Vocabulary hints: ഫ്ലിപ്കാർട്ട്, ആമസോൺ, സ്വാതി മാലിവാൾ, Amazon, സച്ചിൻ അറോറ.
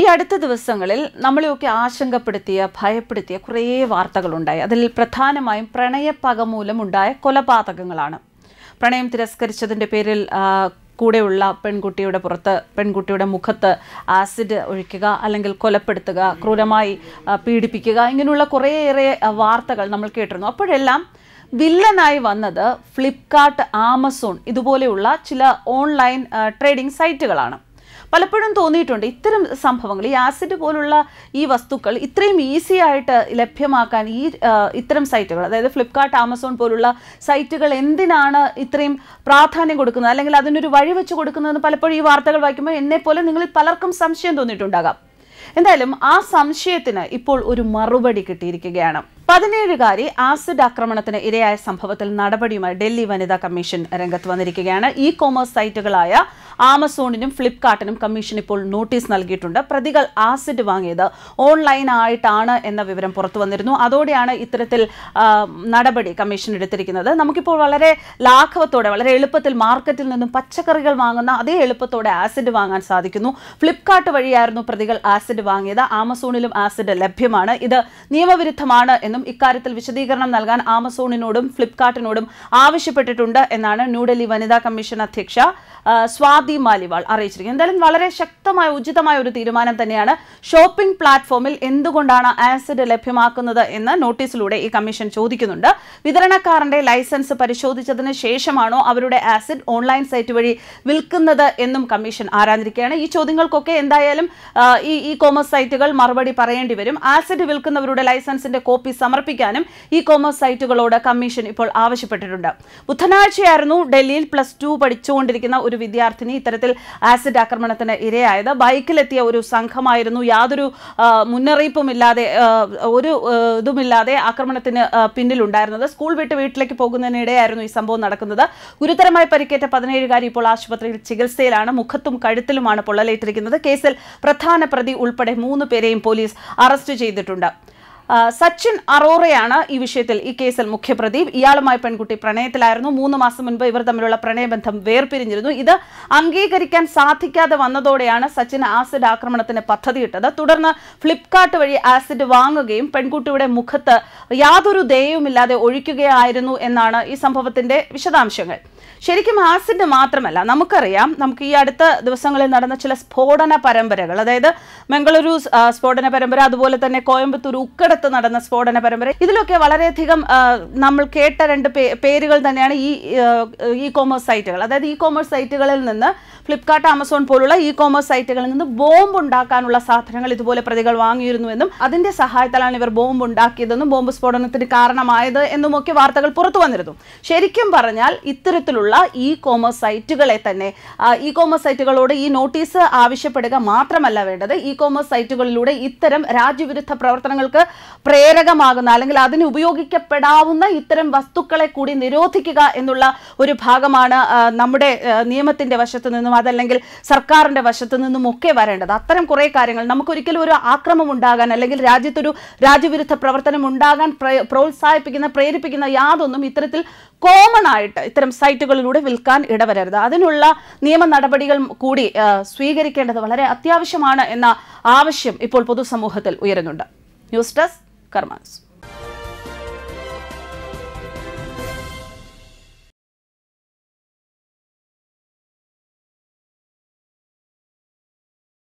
ഈ അടുത്ത ദിവസങ്ങളിൽ നമ്മളെയൊക്കെ ആശങ്കപ്പെടുത്തിയ ഭയപ്പെടുത്തിയ കുറേ വാർത്തകളുണ്ടായി. അതിൽ പ്രധാനമായും പ്രണയപ്പക മൂലമുണ്ടായ കൊലപാതകങ്ങളാണ്. പ്രണയം തിരസ്കരിച്ചതിൻ്റെ പേരിൽ കൂടെയുള്ള പെൺകുട്ടിയുടെ മുഖത്ത് ആസിഡ് ഒഴിക്കുക, അല്ലെങ്കിൽ കൊലപ്പെടുത്തുക, ക്രൂരമായി പീഡിപ്പിക്കുക, ഇങ്ങനെയുള്ള കുറേയേറെ വാർത്തകൾ നമ്മൾ കേട്ടിരുന്നു. അപ്പോഴെല്ലാം വില്ലനായി വന്നത് ഫ്ലിപ്കാർട്ട്, ആമസോൺ ഇതുപോലെയുള്ള ചില ഓൺലൈൻ ട്രേഡിംഗ് സൈറ്റുകളാണ്. പലപ്പോഴും തോന്നിയിട്ടുണ്ട് ഇത്തരം സംഭവങ്ങൾ, ഈ ആസിഡ് പോലുള്ള ഈ വസ്തുക്കൾ ഇത്രയും ഈസി ആയിട്ട് ലഭ്യമാക്കാൻ ഈ ഇത്തരം സൈറ്റുകൾ, അതായത് ഫ്ലിപ്കാർട്ട്, ആമസോൺ പോലുള്ള സൈറ്റുകൾ എന്തിനാണ് ഇത്രയും പ്രാധാന്യം കൊടുക്കുന്നത്, അല്ലെങ്കിൽ അതിനൊരു വഴി വെച്ച് കൊടുക്കുന്നതെന്ന് പലപ്പോഴും ഈ വാർത്തകൾ വായിക്കുമ്പോൾ എന്നെപ്പോലെ നിങ്ങളിൽ പലർക്കും സംശയം തോന്നിയിട്ടുണ്ടാകാം. എന്തായാലും ആ സംശയത്തിന് ഇപ്പോൾ ഒരു മറുപടി കിട്ടിയിരിക്കുകയാണ്. 17-കാരി ആസിഡ് ആക്രമണത്തിന് ഇരയായ സംഭവത്തിൽ നടപടിയുമായി ഡൽഹി വനിതാ കമ്മീഷൻ രംഗത്ത് വന്നിരിക്കുകയാണ്. ഇ കോമേഴ്സ് സൈറ്റുകളായ ആമസോണിനും ഫ്ലിപ്കാർട്ടിനും കമ്മീഷൻ ഇപ്പോൾ നോട്ടീസ് നൽകിയിട്ടുണ്ട്. പ്രതികൾ ആസിഡ് വാങ്ങിയത് ഓൺലൈനായിട്ടാണ് എന്ന വിവരം പുറത്തു വന്നിരുന്നു. അതോടെയാണ് ഇത്തരത്തിൽ നടപടി കമ്മീഷൻ എടുത്തിരിക്കുന്നത്. നമുക്കിപ്പോൾ വളരെ ലാഘവത്തോടെ, വളരെ എളുപ്പത്തിൽ മാർക്കറ്റിൽ നിന്നും പച്ചക്കറികൾ വാങ്ങുന്ന അതേ എളുപ്പത്തോടെ ആസിഡ് വാങ്ങാൻ സാധിക്കുന്നു. ഫ്ലിപ്കാർട്ട് വഴിയായിരുന്നു പ്രതികൾ ആസിഡ് വാങ്ങിയത്. ആമസോണിലും ആസിഡ് ലഭ്യമാണ്. ഇത് നിയമവിരുദ്ധമാണ് എന്നും ഇക്കാര്യത്തിൽ വിശദീകരണം നൽകാൻ ആമസോണിനോടും ഫ്ലിപ്കാർട്ടിനോടും ആവശ്യപ്പെട്ടിട്ടുണ്ട് എന്നാണ് ന്യൂഡൽഹി വനിതാ കമ്മീഷൻ അധ്യക്ഷ സ്വാതി മാലിവാൾ അറിയിച്ചിരിക്കുന്നത്. എന്തായാലും വളരെ ശക്തമായ ഉചിതമായ ഒരു തീരുമാനം തന്നെയാണ്. ഷോപ്പിംഗ് പ്ലാറ്റ്ഫോമിൽ എന്തുകൊണ്ടാണ് ആസിഡ് ലഭ്യമാക്കുന്നത് എന്ന് നോട്ടീസിലൂടെ ഈ കമ്മീഷൻ ചോദിക്കുന്നുണ്ട്. വിതരണക്കാരന്റെ ലൈസൻസ് പരിശോധിച്ചതിന് ശേഷമാണോ അവരുടെ ആസിഡ് ഓൺലൈൻ സൈറ്റ് വഴി വിൽക്കുന്നത് എന്നും കമ്മീഷൻ ആരാഞ്ഞിരിക്കുകയാണ്. ഈ ചോദ്യങ്ങൾക്കൊക്കെ എന്തായാലും ഈ ഇ കോമേഴ്സ് സൈറ്റുകൾ മറുപടി പറയേണ്ടി വരും. ആസിഡ് വിൽക്കുന്നവരുടെ ലൈസൻസിന്റെ കോപ്പി സമർപ്പിക്കാനും ഇ കോമേഴ്സ് സൈറ്റുകളോട് കമ്മീഷൻ ഇപ്പോൾ ആവശ്യപ്പെട്ടിട്ടുണ്ട്. ബുധനാഴ്ചയായിരുന്നു ഡൽഹിയിൽ +2 പഠിച്ചുകൊണ്ടിരിക്കുന്ന ഒരു വിദ്യാർത്ഥിനി ഇത്തരത്തിൽ ആസിഡ് ആക്രമണത്തിന് ഇരയായത്. ബൈക്കിലെത്തിയ ഒരു സംഘമായിരുന്നു യാതൊരു മുന്നറിയിപ്പുമില്ലാതെ ഒരു ഇതുമില്ലാതെ ആക്രമണത്തിന് പിന്നിലുണ്ടായിരുന്നത്. സ്കൂൾ വിട്ട് വീട്ടിലേക്ക് പോകുന്നതിനിടെയായിരുന്നു ഈ സംഭവം നടക്കുന്നത്. ഗുരുതരമായി പരിക്കേറ്റ 17-കാരി ഇപ്പോൾ ആശുപത്രിയിൽ ചികിത്സയിലാണ്. മുഖത്തും കഴുത്തിലുമാണ് പൊള്ളലേറ്റിരിക്കുന്നത്. കേസിൽ പ്രധാന പ്രതി ഉൾപ്പെടെ 3 പേരെയും പോലീസ് അറസ്റ്റ് ചെയ്തിട്ടുണ്ട്. സച്ചിൻ അറോറയാണ് ഈ വിഷയത്തിൽ ഈ കേസിൽ മുഖ്യപ്രതി. ഇയാളുമായി പെൺകുട്ടി പ്രണയത്തിലായിരുന്നു. 3 മാസം മുൻപ് ഇവർ തമ്മിലുള്ള പ്രണയബന്ധം വേർപിരിഞ്ഞിരുന്നു. ഇത് അംഗീകരിക്കാൻ സാധിക്കാതെ വന്നതോടെയാണ് സച്ചിൻ ആസിഡ് ആക്രമണത്തിന് പദ്ധതിയിട്ടത്. തുടർന്ന് ഫ്ലിപ്കാർട്ട് വഴി ആസിഡ് വാങ്ങുകയും പെൺകുട്ടിയുടെ മുഖത്ത് യാതൊരു ദയയുമില്ലാതെ ഒഴിക്കുകയായിരുന്നു എന്നാണ് ഈ സംഭവത്തിന്റെ വിശദാംശങ്ങൾ. ശരിക്കും ആസിഡ് മാത്രമല്ല, നമുക്കറിയാം, നമുക്ക് ഈ അടുത്ത ദിവസങ്ങളിൽ നടന്ന ചില സ്ഫോടന പരമ്പരകൾ, അതായത് മംഗളൂരു സ്ഫോടന പരമ്പര, അതുപോലെ തന്നെ കോയമ്പത്തൂർ ഉക്കടത്ത് നടന്ന സ്ഫോടന പരമ്പര, ഇതിലൊക്കെ വളരെയധികം നമ്മൾ കേട്ട 2 പേരുകൾ തന്നെയാണ് ഈ ഇ കോമേഴ്സ് സൈറ്റുകൾ. അതായത് ഇ കോമേഴ്സ് സൈറ്റുകളിൽ നിന്ന്, ഫ്ലിപ്കാർട്ട്, ആമസോൺ പോലുള്ള ഇ കോമേഴ്സ് സൈറ്റുകളിൽ നിന്ന് ബോംബ് ഉണ്ടാക്കാനുള്ള സാധനങ്ങൾ ഇതുപോലെ പ്രതികൾ വാങ്ങിയിരുന്നുവെന്നും അതിന്റെ സഹായത്താലാണ് ഇവർ ബോംബ് ഉണ്ടാക്കിയതെന്നും ബോംബ് സ്ഫോടനത്തിന് കാരണമായത് എന്നുമൊക്കെ വാർത്തകൾ പുറത്തു വന്നിരുന്നു. ശരിക്കും പറഞ്ഞാൽ ഇത്തരത്തിലുള്ള ഇ കോമേഴ്സ് സൈറ്റുകളെ തന്നെ, ഇ കോമേഴ്സ് സൈറ്റുകളോട് ഈ നോട്ടീസ് ആവശ്യപ്പെടുക മാത്രമല്ല വേണ്ടത്, ഇ കോമേഴ്സ് സൈറ്റുകളിലൂടെ ഇത്തരം രാജ്യവിരുദ്ധ പ്രവർത്തനങ്ങൾക്ക് പ്രേരകമാകുന്ന അല്ലെങ്കിൽ അതിന് ഉപയോഗിക്കപ്പെടാവുന്ന ഇത്തരം വസ്തുക്കളെ കൂടി നിരോധിക്കുക എന്നുള്ള ഒരു ഭാഗമാണ് നമ്മുടെ നിയമത്തിന്റെ വശത്തു നിന്നും അതല്ലെങ്കിൽ സർക്കാരിന്റെ വശത്തു നിന്നും ഒക്കെ വരേണ്ടത്. അത്തരം കുറേ കാര്യങ്ങൾ നമുക്കൊരിക്കലും ഒരു ആക്രമം ഉണ്ടാകാൻ അല്ലെങ്കിൽ രാജ്യത്തൊരു രാജ്യവിരുദ്ധ പ്രവർത്തനം ഉണ്ടാകാൻ പ്രോത്സാഹിപ്പിക്കുന്ന പ്രേരിപ്പിക്കുന്ന യാതൊന്നും ഇത്തരത്തിൽ കോമൺ ആയിട്ട് ഇത്തരം സൈറ്റുകളിലൂടെ വിൽക്കാൻ ഇടവരരുത്. അതിനുള്ള നിയമ നടപടികൾ കൂടി സ്വീകരിക്കേണ്ടത് വളരെ അത്യാവശ്യമാണ് എന്ന ആവശ്യം ഇപ്പോൾ പൊതുസമൂഹത്തിൽ ഉയരുന്നുണ്ട്. News desk karmas.